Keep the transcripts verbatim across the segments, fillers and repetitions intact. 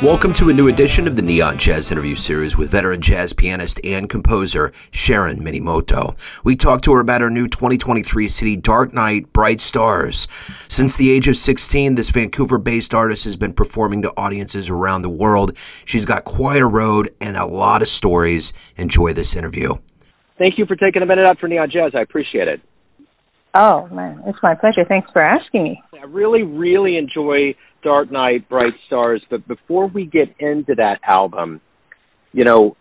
Welcome to a new edition of the Neon Jazz Interview Series with veteran jazz pianist and composer Sharon Minemoto. We talked to her about her new twenty twenty-three city, Dark Night, Bright Stars. Since the age of sixteen, this Vancouver-based artist has been performing to audiences around the world. She's got quite a road and a lot of stories. Enjoy this interview. Thank you for taking a minute out for Neon Jazz. I appreciate it. Oh, man, it's my pleasure. Thanks for asking me. I really, really enjoy Dark Night, Bright Stars, but before we get into that album, you know,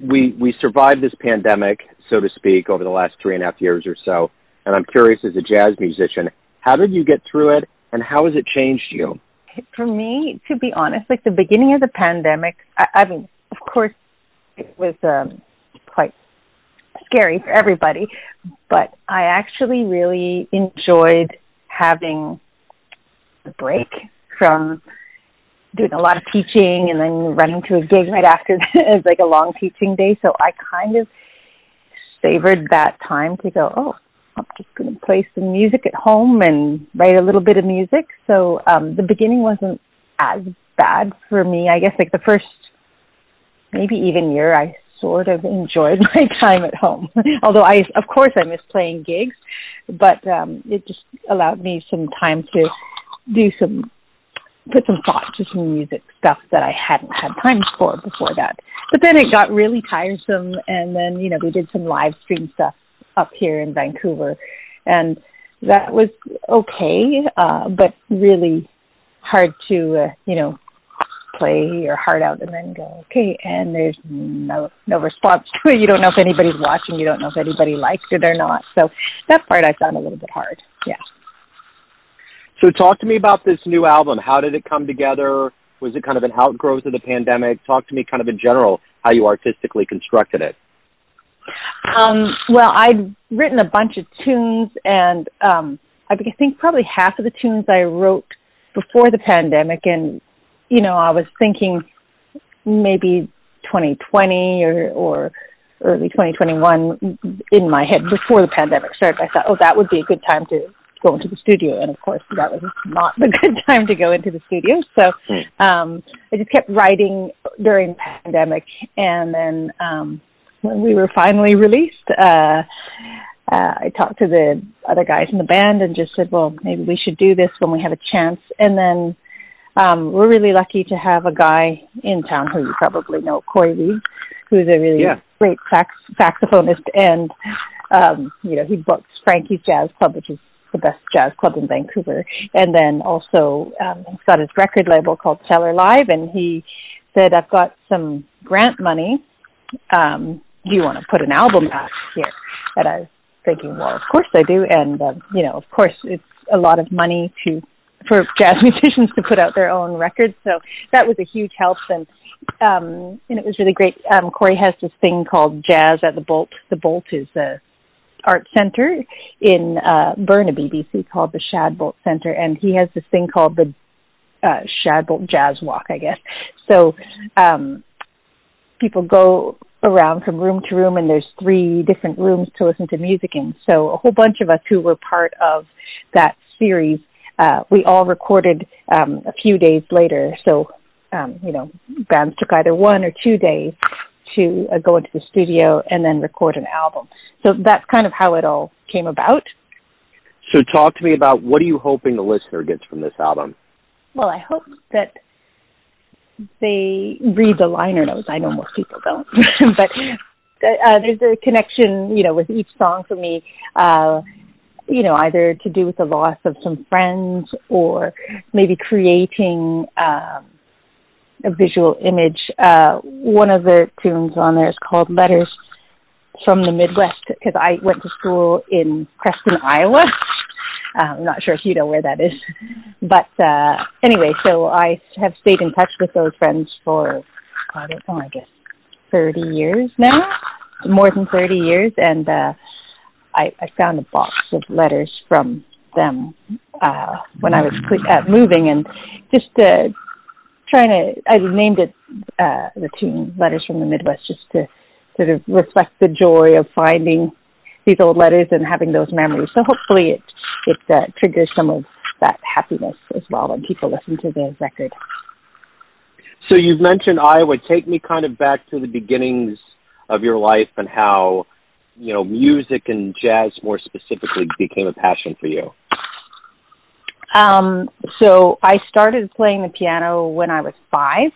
we we survived this pandemic, so to speak, over the last three and a half years or so, and I'm curious, as a jazz musician, how did you get through it, and how has it changed you? For me, to be honest, like the beginning of the pandemic, I, I mean, of course, it was um, quite scary for everybody, but I actually really enjoyed having a break from doing a lot of teaching and then running to a gig right after that. It's like a long teaching day. So I kind of savored that time to go, oh, I'm just going to play some music at home and write a little bit of music. So um, the beginning wasn't as bad for me. I guess like the first maybe even year, I sort of enjoyed my time at home. Although, I, of course, I miss playing gigs, but um, it just allowed me some time to do some put some thought to some music stuff that I hadn't had time for before that. But then it got really tiresome, and then, you know, we did some live stream stuff up here in Vancouver, and that was okay, uh, but really hard to, uh, you know, play your heart out and then go, okay, and there's no no response to it. You don't know if anybody's watching. You don't know if anybody liked it or not. So that part I found a little bit hard, yeah. So talk to me about this new album. How did it come together? Was it kind of an outgrowth of the pandemic? Talk to me kind of in general how you artistically constructed it. Um, well, I'd written a bunch of tunes, and um, I think probably half of the tunes I wrote before the pandemic. And, you know, I was thinking maybe twenty twenty or, or early twenty twenty-one in my head before the pandemic started. I thought, oh, that would be a good time to go into the studio, and of course that was not the good time to go into the studio, so um, I just kept writing during the pandemic, and then um, when we were finally released, uh, uh, I talked to the other guys in the band and just said, well, maybe we should do this when we have a chance. And then um, we're really lucky to have a guy in town who you probably know, Corey Reed, who's a really yeah. great sax saxophonist, and um, you know, he books Frankie's Jazz Club, which is the best jazz club in Vancouver. And then also um, he's got his record label called Cellar Live, and he said, I've got some grant money. Um, do you want to put an album out here? And I was thinking, well, of course I do. And, um, you know, of course it's a lot of money to for jazz musicians to put out their own records. So that was a huge help. And, um, and it was really great. Um, Corey has this thing called Jazz at the Bolt. The Bolt is a art center in uh, Burnaby, B C, called the Shadbolt Center, and he has this thing called the uh, Shadbolt Jazz Walk, I guess. So um, people go around from room to room, and there's three different rooms to listen to music in. So a whole bunch of us who were part of that series, uh, we all recorded um, a few days later. So, um, you know, bands took either one or two days to uh, go into the studio and then record an album. So that's kind of how it all came about. So talk to me about, what are you hoping the listener gets from this album? Well, I hope that they read the liner notes. I know most people don't, but uh, there's a connection, you know, with each song for me, uh, you know, either to do with the loss of some friends or maybe creating um, a visual image. Uh, one of the tunes on there is called Letters from the Midwest, because I went to school in Creston, Iowa. Uh, I'm not sure if you know where that is. But uh, anyway, so I have stayed in touch with those friends for, I don't know, I guess thirty years now, more than thirty years. And uh, I, I found a box of letters from them uh, when I was uh, moving, and just uh, trying to, I named it uh, the tune Letters from the Midwest, just to sort of reflect the joy of finding these old letters and having those memories. So hopefully it it uh, triggers some of that happiness as well when people listen to the record. So you've mentioned Iowa. Take me kind of back to the beginnings of your life and how, you know, music and jazz more specifically became a passion for you. Um, so I started playing the piano when I was five.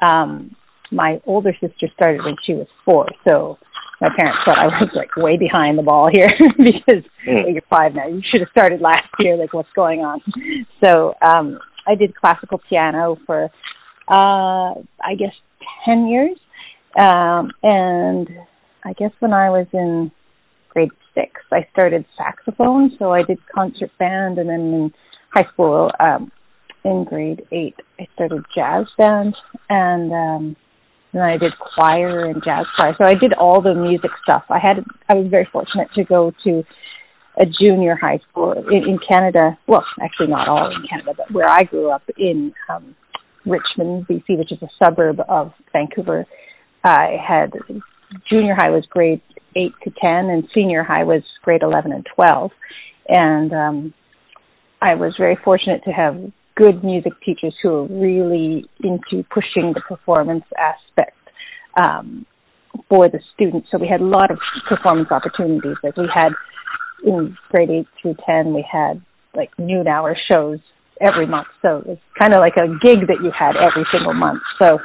Um, my older sister started when she was four. So my parents thought I was like way behind the ball here because mm. well, you're five now. You should have started last year. Like, what's going on? So um, I did classical piano for, uh, I guess, ten years. Um, and I guess when I was in grade six, I started saxophone. So I did concert band, and then in high school, um, in grade eight, I started jazz band, and um, then I did choir and jazz choir. So I did all the music stuff. I had, I was very fortunate to go to a junior high school in, in Canada. Well, actually not all in Canada, but where I grew up in um, Richmond, B C, which is a suburb of Vancouver. I had junior high was grade eight to ten, and senior high was grade eleven and twelve. And um, I was very fortunate to have good music teachers who are really into pushing the performance aspect um, for the students. So we had a lot of performance opportunities. Like, we had in grade eight through ten, we had like noon hour shows every month. So it was kind of like a gig that you had every single month. So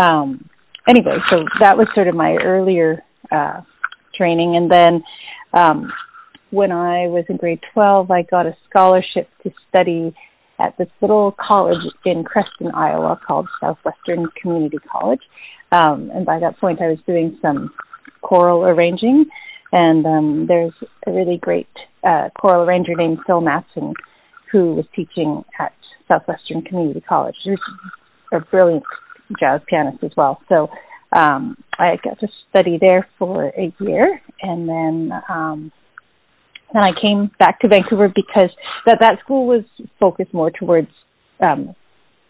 um, anyway, so that was sort of my earlier uh, training. And then um, when I was in grade twelve, I got a scholarship to study at this little college in Creston, Iowa, called Southwestern Community College. Um, and by that point, I was doing some choral arranging. And um, there's a really great uh, choral arranger named Phil Mattson, who was teaching at Southwestern Community College. He was a brilliant jazz pianist as well. So um, I got to study there for a year, and then... Um, And I came back to Vancouver because that, that school was focused more towards um,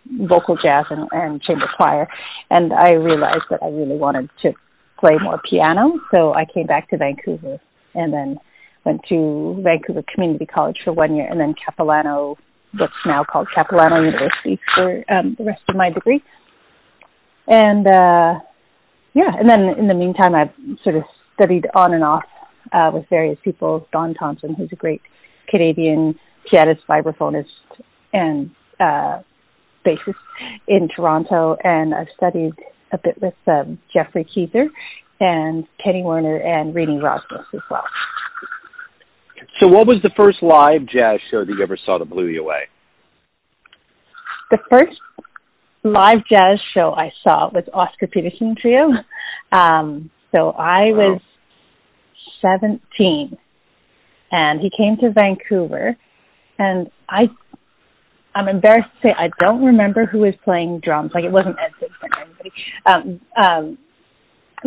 vocal jazz and, and chamber choir. And I realized that I really wanted to play more piano. So I came back to Vancouver and then went to Vancouver Community College for one year and then Capilano, what's now called Capilano University, for um, the rest of my degree. And, uh, yeah, and then in the meantime, I've sort of studied on and off Uh, with various people. Don Thompson, who's a great Canadian pianist, vibraphonist, and uh, bassist in Toronto. And I've studied a bit with um, Jeffrey Keiser and Kenny Werner and Rene Rosnes as well. So what was the first live jazz show that you ever saw that blew you away? The first live jazz show I saw was Oscar Peterson Trio. Um, so I wow. was... seventeen, and he came to Vancouver, and I, I'm embarrassed to say I don't remember who was playing drums. Like, it wasn't Ed Simpson or anybody. Um, um,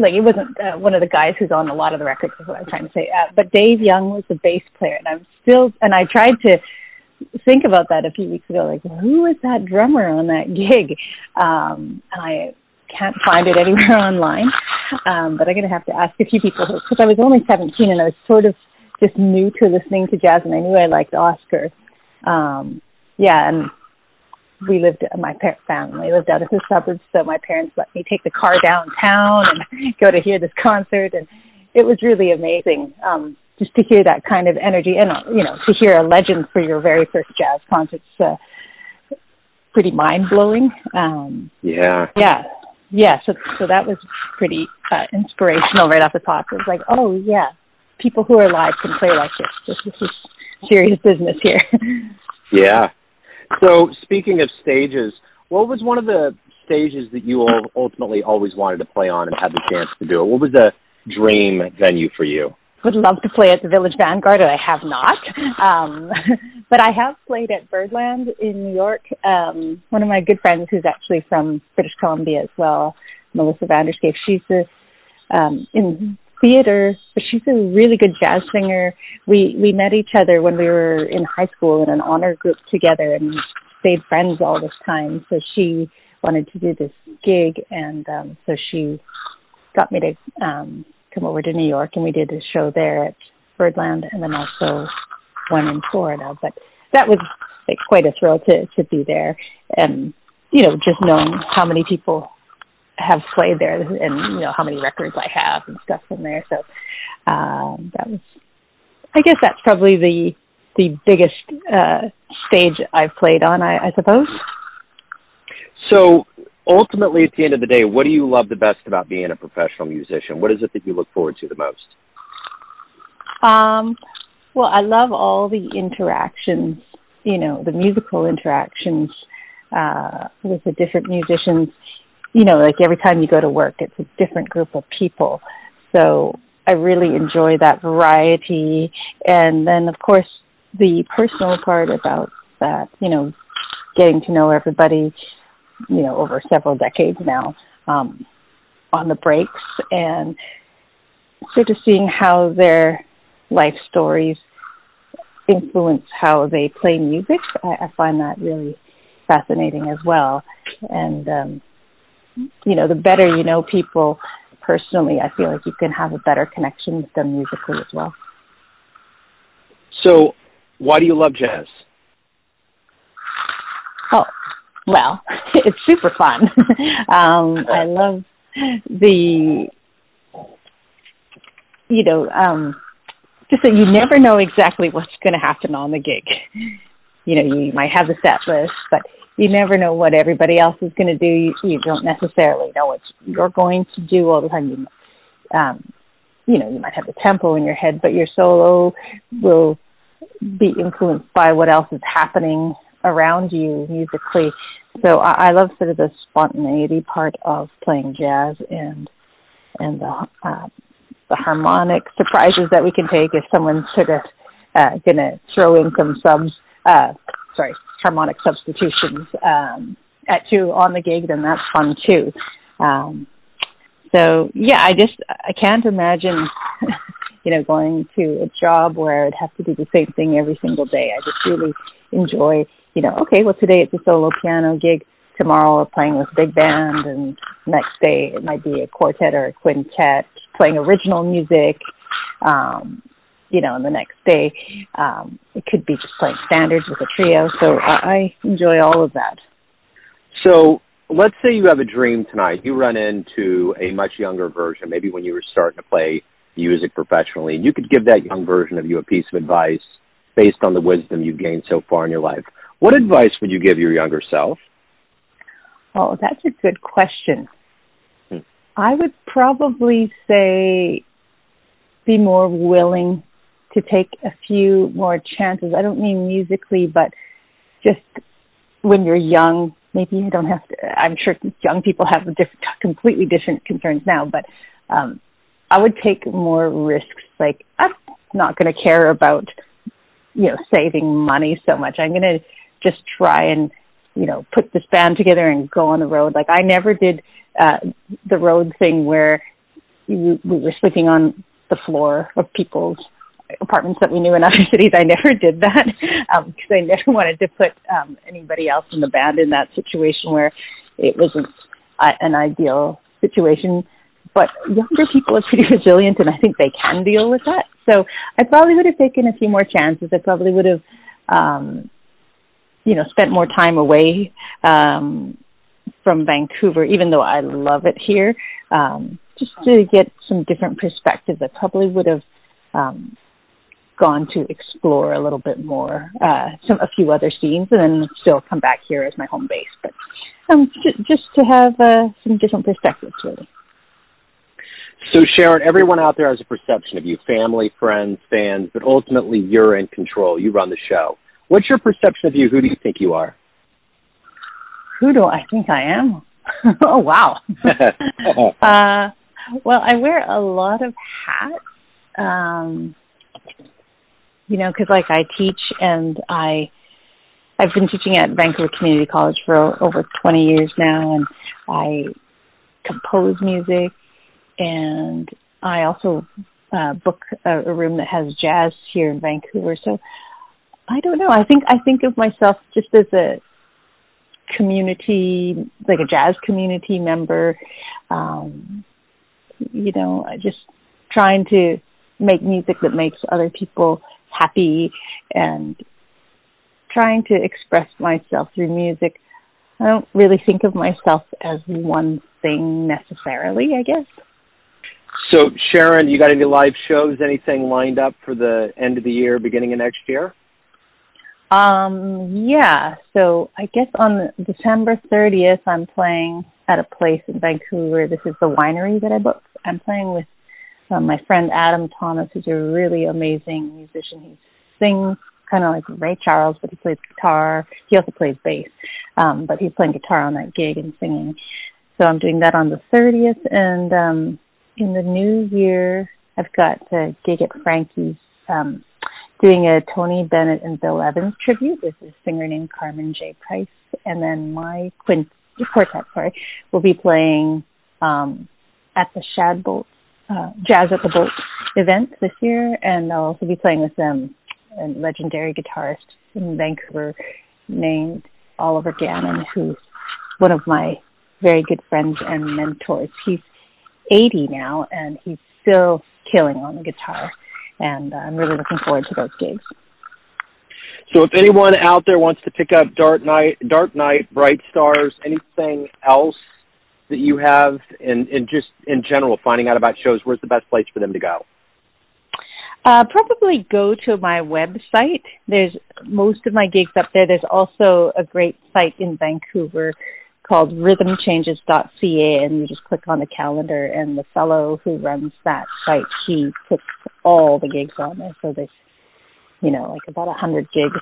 like, it wasn't uh, one of the guys who's on a lot of the records is what I'm trying to say. Uh, but Dave Young was the bass player, and I'm still, and I tried to think about that a few weeks ago, like, who was that drummer on that gig? Um, and I can't find it anywhere online, um, but I'm going to have to ask a few people, because I was only seventeen and I was sort of just new to listening to jazz, and I knew I liked Oscar. Um, yeah, and we lived, my family lived out in the suburbs, so my parents let me take the car downtown and go to hear this concert, and it was really amazing um, just to hear that kind of energy, and, you know, to hear a legend for your very first jazz concert's uh, pretty mind-blowing. Um, yeah. Yeah. Yeah, so so that was pretty uh, inspirational right off the top. It was like, oh, yeah, people who are live can play like this. This, this is serious business here. Yeah. So speaking of stages, what was one of the stages that you all ultimately always wanted to play on and had the chance to do it? What was the dream venue for you? Would love to play at the Village Vanguard, and I have not. Um, but I have played at Birdland in New York. Um, one of my good friends, who's actually from British Columbia as well, Melissa Vanderscape, she's a, um, in theater, but she's a really good jazz singer. We we met each other when we were in high school in an honor group together and stayed friends all this time. So she wanted to do this gig, and um, so she got me to... Um, come over to New York, and we did a show there at Birdland, and then also one in Florida. But that was like quite a thrill to to be there, and you know, just knowing how many people have played there and, you know, how many records I have and stuff from there. So um, that was, I guess that's probably the the biggest uh, stage I've played on, I, I suppose. So ultimately, at the end of the day, what do you love the best about being a professional musician? What is it that you look forward to the most? Um, well, I love all the interactions, you know, the musical interactions uh, with the different musicians. You know, like every time you go to work, it's a different group of people. So I really enjoy that variety. And then, of course, the personal part about that, you know, getting to know everybody, you know, over several decades now, um, on the breaks, and sort of seeing how their life stories influence how they play music. I, I find that really fascinating as well. And, um, you know, the better you know people personally, I feel like you can have a better connection with them musically as well. So why do you love jazz? Oh, well, it's super fun. um, I love the, you know, um, just that you never know exactly what's going to happen on the gig. You know, you might have the set list, but you never know what everybody else is going to do. You, you don't necessarily know what you're going to do all the time. You, um, you know, you might have the tempo in your head, but your solo will be influenced by what else is happening around you musically. So I, I love sort of the spontaneity part of playing jazz, and and the uh, the harmonic surprises that we can take if someone's sort of uh, going to throw in some subs. Uh, sorry, harmonic substitutions um, at two on the gig, then that's fun too. Um, so yeah, I just I can't imagine, you know, going to a job where I'd have to do the same thing every single day. I just really enjoy, you know, okay, well, today it's a solo piano gig. Tomorrow we're playing with big band, and next day it might be a quartet or a quintet playing original music. Um, you know, and the next day um, it could be just playing standards with a trio. So I, I enjoy all of that. So let's say you have a dream tonight. You run into a much younger version, maybe when you were starting to play music professionally, and you could give that young version of you a piece of advice based on the wisdom you've gained so far in your life. What advice would you give your younger self? Oh, that's a good question. Hmm. I would probably say be more willing to take a few more chances. I don't mean musically, but just when you're young, maybe you don't have to, I'm sure young people have a different, completely different concerns now, but um, I would take more risks. Like, I'm not going to care about, you know, saving money so much. I'm going to just try and, you know, put this band together and go on the road. Like, I never did uh, the road thing where we, we were sleeping on the floor of people's apartments that we knew in other cities. I never did that um, because I never wanted to put um, anybody else in the band in that situation where it wasn't uh, an ideal situation. But younger people are pretty resilient, and I think they can deal with that. So I probably would have taken a few more chances. I probably would have, um, you know, spent more time away um, from Vancouver, even though I love it here, um, just to get some different perspectives. I probably would have um, gone to explore a little bit more, uh, some a few other scenes, and then still come back here as my home base. But um, j- just to have uh, some different perspectives, really. So, Sharon, everyone out there has a perception of you, family, friends, fans, but ultimately you're in control. You run the show. What's your perception of you? Who do you think you are? Who do I think I am? Oh, wow. uh, well, I wear a lot of hats, um, you know, because, like, I teach, and I, I've been teaching at Vancouver Community College for over twenty years now, and I compose music. And I also uh, book a, a room that has jazz here in Vancouver. So I don't know. I think I think of myself just as a community, like a jazz community member. Um, you know, just trying to make music that makes other people happy, and trying to express myself through music. I don't really think of myself as one thing necessarily, I guess. So, Sharon, you got any live shows, anything lined up for the end of the year, beginning of next year? Um, yeah. So I guess on December thirtieth, I'm playing at a place in Vancouver. This is the winery that I booked. I'm playing with um, my friend Adam Thomas, who's a really amazing musician. He sings kind of like Ray Charles, but he plays guitar. He also plays bass, um, but he's playing guitar on that gig and singing. So I'm doing that on the thirtieth, and um, in the new year, I've got a gig at Frankie's, um, doing a Tony Bennett and Bill Evans tribute with a singer named Carmen J. Price, and then my quint- quartet, sorry, will be playing um, at the Shadbolt uh, Jazz at the Bolt event this year, and I'll also be playing with them. A legendary guitarist in Vancouver named Oliver Gannon, who's one of my very good friends and mentors. He's eighty now, and he's still killing on the guitar, and I'm really looking forward to those gigs. So if anyone out there wants to pick up Dark Night, Dark Night, Bright Stars, anything else that you have, and, and just in general, finding out about shows, where's the best place for them to go? Uh, probably go to my website. There's most of my gigs up there. There's also a great site in Vancouver called rhythm changes dot c a, and you just click on the calendar, and the fellow who runs that site, he puts all the gigs on there. So there's, you know, like about one hundred gigs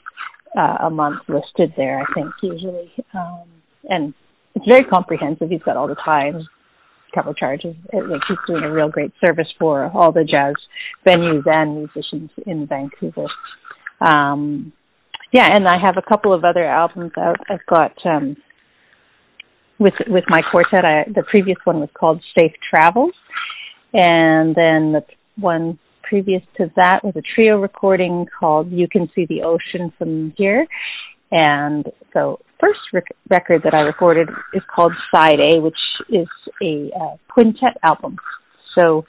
uh, a month listed there, I think, usually. Um, and it's very comprehensive. He's got all the times, cover charges. It, like, he's doing a real great service for all the jazz venues and musicians in Vancouver. Um, yeah, and I have a couple of other albums out. I've got um, with with my quartet. I, the previous one was called Safe Travels, and then the one previous to that was a trio recording called You Can See the Ocean from Here. And so first rec- record that I recorded is called Side A, which is a uh, quintet album. So,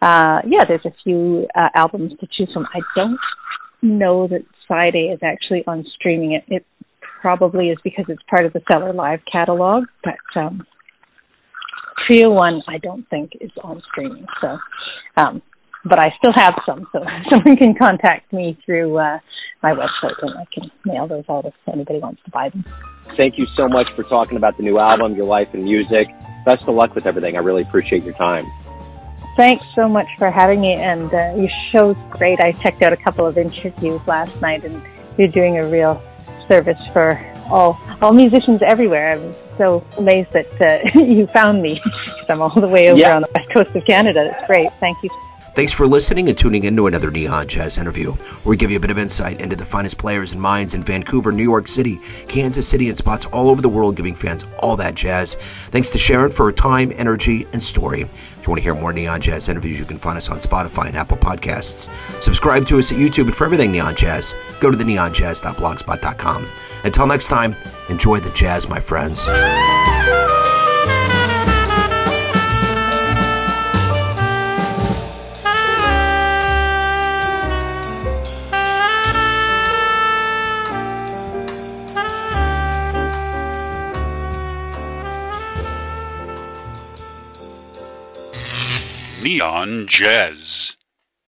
uh, yeah, there's a few uh, albums to choose from. I don't know that Side A is actually on streaming. It, it probably is because it's part of the Cellar Live catalog, but um, Trio One I don't think is on streaming. So, um, but I still have some, so someone can contact me through... Uh, my website, and I can mail those out if anybody wants to buy them. Thank you so much for talking about the new album, your life and music. Best of luck with everything. I really appreciate your time. Thanks so much for having me, and uh, your show's great. I checked out a couple of interviews last night, and you're doing a real service for all all musicians everywhere. I'm so amazed that uh, you found me, because I'm all the way over yeah. on the west coast of Canada. It's great. Thank you. Thanks for listening and tuning in to another Neon Jazz Interview, where we give you a bit of insight into the finest players and minds in Vancouver, New York City, Kansas City, and spots all over the world, giving fans all that jazz. Thanks to Sharon for her time, energy, and story. If you want to hear more Neon Jazz Interviews, you can find us on Spotify and Apple Podcasts. Subscribe to us at YouTube, and for everything Neon Jazz, go to the neon jazz dot blogspot dot com. Until next time, enjoy the jazz, my friends. Neon Jazz.